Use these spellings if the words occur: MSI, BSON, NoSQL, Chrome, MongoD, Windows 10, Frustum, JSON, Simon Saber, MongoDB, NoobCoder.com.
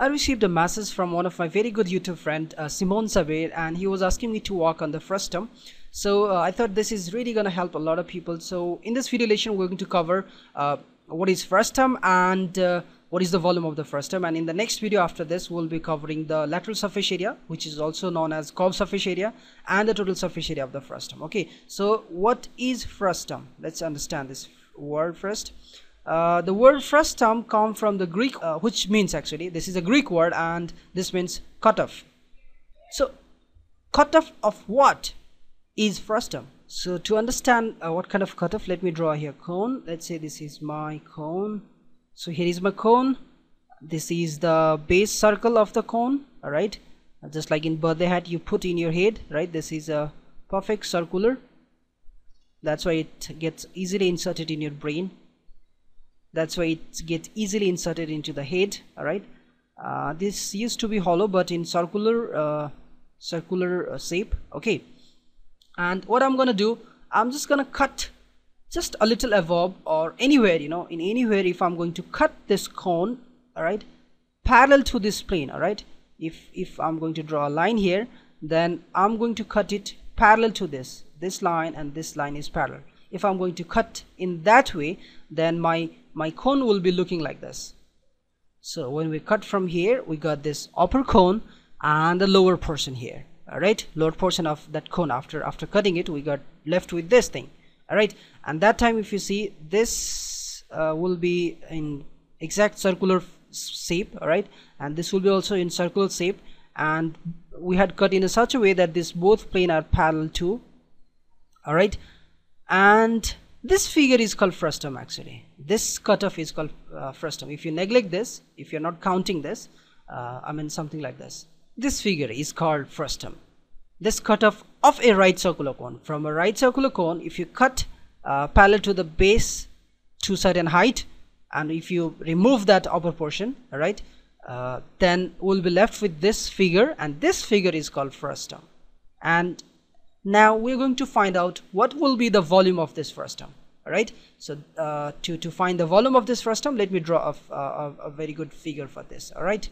I received a message from one of my very good YouTube friend, Simon Saber, and he was asking me to work on the Frustum. So I thought this is really gonna help a lot of people. So in this video lesson, we're going to cover what is Frustum and what is the volume of the Frustum, and in the next video after this we'll be covering the lateral surface area, which is also known as cob surface area, and the total surface area of the Frustum. Okay, so what is Frustum? Let's understand this word first. The word Frustum comes from the Greek, which means, actually this is a Greek word, and this means cut off. So cut off of what is Frustum? So to understand what kind of cutoff, let me draw here cone. Let's say this is my cone. So here is my cone. This is the base circle of the cone. All right, just like in birthday hat you put in your head, right? This is a perfect circular. That's why it gets easily inserted in your brain. That's why it gets easily inserted into the head. All right, this used to be hollow, but in circular shape. Okay. And what I'm gonna do, I'm just gonna cut just a little above or anywhere, you know, in anywhere. If I'm going to cut this cone, all right, parallel to this plane, all right, if I'm going to draw a line here, then I'm going to cut it parallel to this line, and this line is parallel. If I'm going to cut in that way, then my cone will be looking like this. So when we cut from here, we got this upper cone and the lower portion here. Alright, lower portion of that cone, after cutting it, we got left with this thing. Alright, and that time if you see this will be in exact circular shape. Alright, and this will be also in circular shape, and we had cut in such a way that this both plane are parallel to. Alright, and this figure is called Frustum. Actually this cutoff is called Frustum. If you neglect this, if you're not counting this, I mean something like this. This figure is called Frustum. This cutoff of a right circular cone. From a right circular cone, if you cut parallel to the base to certain height, and if you remove that upper portion, all right, then we'll be left with this figure, and this figure is called Frustum. And now we're going to find out what will be the volume of this Frustum. All right, so to find the volume of this Frustum, let me draw a very good figure for this. All right,